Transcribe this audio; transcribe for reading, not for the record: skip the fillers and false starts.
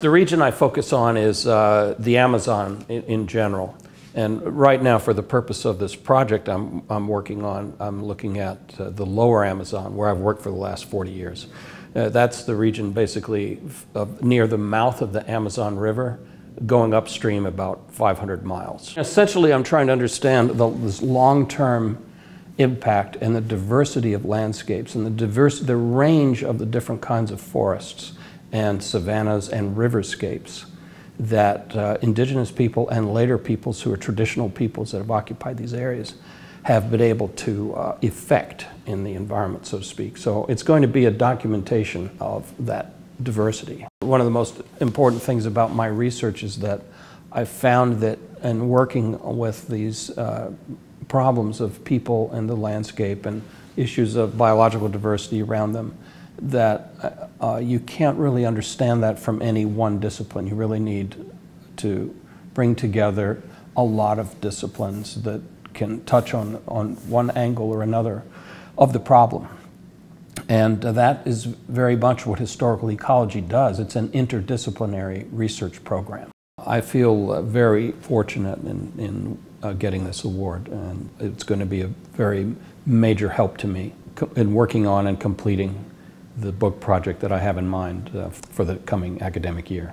The region I focus on is the Amazon in general. And right now, for the purpose of this project I'm working on, I'm looking at the lower Amazon, where I've worked for the last 40 years. That's the region basically near the mouth of the Amazon River, going upstream about 500 miles. Essentially, I'm trying to understand this long-term impact and the diversity of landscapes and the range of the different kinds of forests and savannas and riverscapes that indigenous people and later peoples who are traditional peoples that have occupied these areas have been able to effect in the environment, so to speak. So it's going to be a documentation of that diversity. One of the most important things about my research is that I found that in working with these problems of people and the landscape and issues of biological diversity around them, that you can't really understand that from any one discipline. You really need to bring together a lot of disciplines that can touch on one angle or another of the problem. And that is very much what historical ecology does. It's an interdisciplinary research program. I feel very fortunate in getting this award, and it's going to be a very major help to me in working on and completing the book project that I have in mind for the coming academic year.